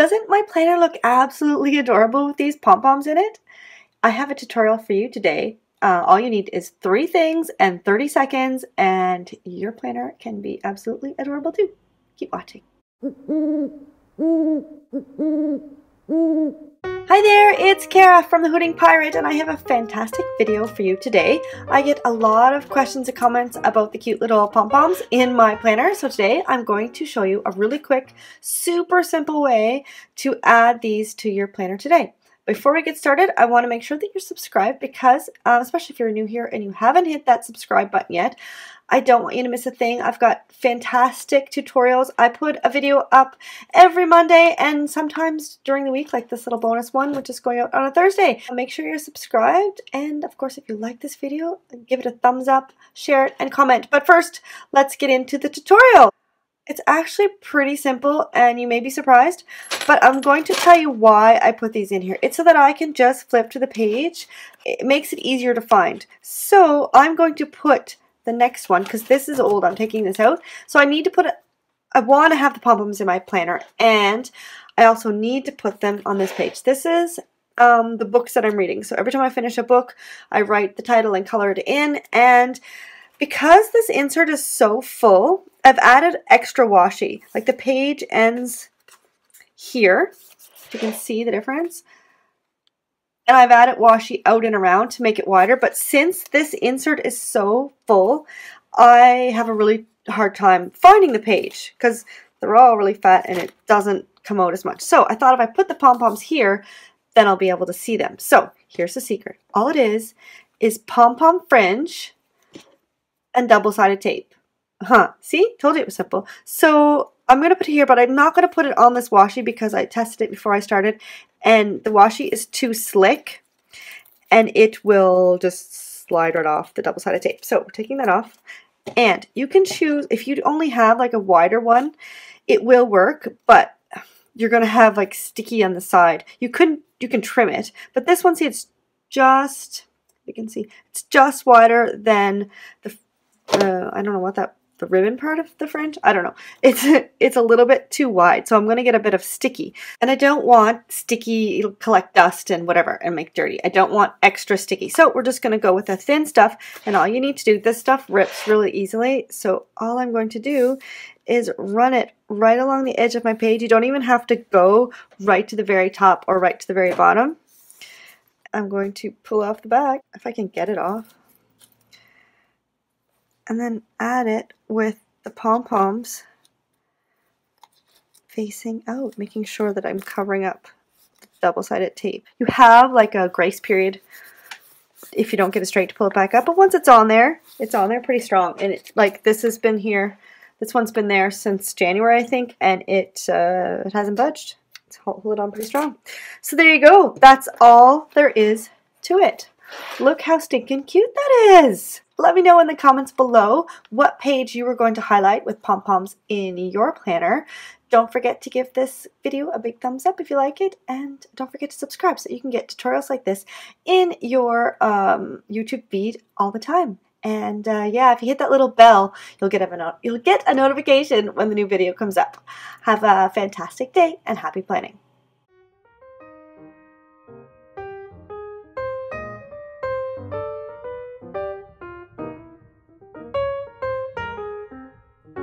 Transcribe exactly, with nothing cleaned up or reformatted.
Doesn't my planner look absolutely adorable with these pom-poms in it? I have a tutorial for you today. Uh, all you need is three things and thirty seconds, and your planner can be absolutely adorable too. Keep watching. Hi there, it's Kara from The Hooting Pirate, and I have a fantastic video for you today. I get a lot of questions and comments about the cute little pom-poms in my planner, so today I'm going to show you a really quick, super simple way to add these to your planner today. Before we get started, I want to make sure that you're subscribed because, uh, especially if you're new here and you haven't hit that subscribe button yet, I don't want you to miss a thing. I've got fantastic tutorials. I put a video up every Monday and sometimes during the week, like this little bonus one, which is going out on a Thursday. Make sure you're subscribed, and of course, if you like this video, give it a thumbs up, share it, and comment. But first, let's get into the tutorial. It's actually pretty simple, and you may be surprised, but I'm going to tell you why I put these in here. It's so that I can just flip to the page. It makes it easier to find. So I'm going to put the next one, because this is old, I'm taking this out. So I need to put, a, I want to have the pom-poms in my planner, and I also need to put them on this page. This is um, the books that I'm reading. So every time I finish a book, I write the title and color it in, and because this insert is so full, I've added extra washi. Like the page ends here. You can see the difference. And I've added washi out and around to make it wider. But since this insert is so full, I have a really hard time finding the page because they're all really fat and it doesn't come out as much. So I thought if I put the pom-poms here, then I'll be able to see them. So here's the secret. All it is is pom-pom fringe and double-sided tape. Huh, see? Told you it was simple. So I'm going to put it here, but I'm not going to put it on this washi because I tested it before I started, and the washi is too slick, and it will just slide right off the double-sided tape. So we're taking that off, and you can choose, if you only have like a wider one, it will work, but you're going to have like sticky on the side. You couldn't, you can trim it, but this one, see, it's just, you can see, it's just wider than the Uh, I don't know what that, the ribbon part of the fringe? I don't know. It's, it's a little bit too wide, so I'm going to get a bit of sticky. And I don't want sticky, it'll collect dust and whatever and make dirty. I don't want extra sticky. So we're just going to go with the thin stuff, and all you need to do, this stuff rips really easily, so all I'm going to do is run it right along the edge of my page. You don't even have to go right to the very top or right to the very bottom. I'm going to pull off the back, if I can get it off. And then add it with the pom-poms facing out, making sure that I'm covering up the double-sided tape. You have like a grace period if you don't get it straight to pull it back up, but once it's on there, it's on there pretty strong. And it's like, this has been here, this one's been there since January, I think, and it, uh, it hasn't budged. It's hold it on pretty strong. So there you go. That's all there is to it. Look how stinking cute that is. Let me know in the comments below what page you were going to highlight with pom-poms in your planner. Don't forget to give this video a big thumbs up if you like it, and don't forget to subscribe so you can get tutorials like this in your um, YouTube feed all the time. And uh, yeah, if you hit that little bell, you'll get, a you'll get a notification when the new video comes up. Have a fantastic day and happy planning.